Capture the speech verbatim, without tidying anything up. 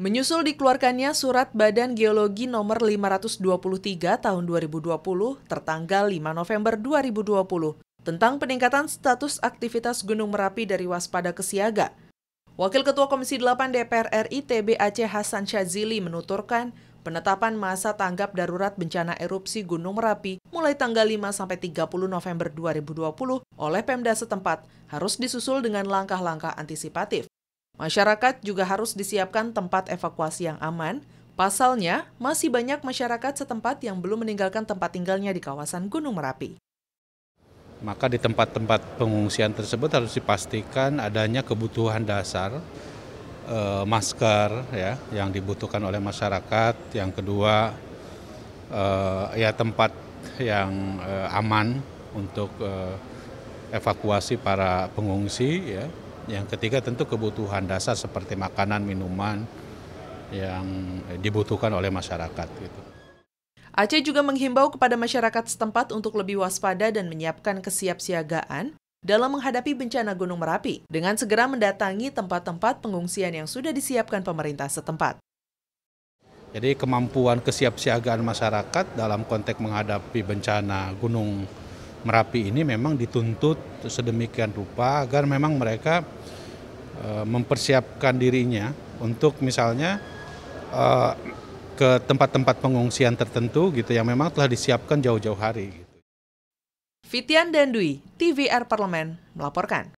Menyusul dikeluarkannya Surat Badan Geologi Nomor lima ratus dua puluh tiga Tahun dua ribu dua puluh tertanggal lima November dua ribu dua puluh tentang peningkatan status aktivitas Gunung Merapi dari waspada ke siaga. Wakil Ketua Komisi delapan D P R R I T B Ace Hasan Syadzily menuturkan penetapan masa tanggap darurat bencana erupsi Gunung Merapi mulai tanggal lima sampai tiga puluh November dua ribu dua puluh oleh Pemda setempat harus disusul dengan langkah-langkah antisipatif. Masyarakat juga harus disiapkan tempat evakuasi yang aman, pasalnya masih banyak masyarakat setempat yang belum meninggalkan tempat tinggalnya di kawasan Gunung Merapi. Maka di tempat-tempat pengungsian tersebut harus dipastikan adanya kebutuhan dasar, e, masker ya, yang dibutuhkan oleh masyarakat. Yang kedua, e, ya tempat yang e, aman untuk e, evakuasi para pengungsi. Ya. Yang ketiga tentu kebutuhan dasar seperti makanan, minuman yang dibutuhkan oleh masyarakat. Gitu. Ace juga menghimbau kepada masyarakat setempat untuk lebih waspada dan menyiapkan kesiapsiagaan dalam menghadapi bencana Gunung Merapi dengan segera mendatangi tempat-tempat pengungsian yang sudah disiapkan pemerintah setempat. Jadi kemampuan kesiapsiagaan masyarakat dalam konteks menghadapi bencana Gunung Merapi ini memang dituntut sedemikian rupa agar memang mereka e, mempersiapkan dirinya untuk misalnya e, ke tempat-tempat pengungsian tertentu gitu yang memang telah disiapkan jauh-jauh hari. Gitu. Fitian Dandui, T V R Parlemen melaporkan.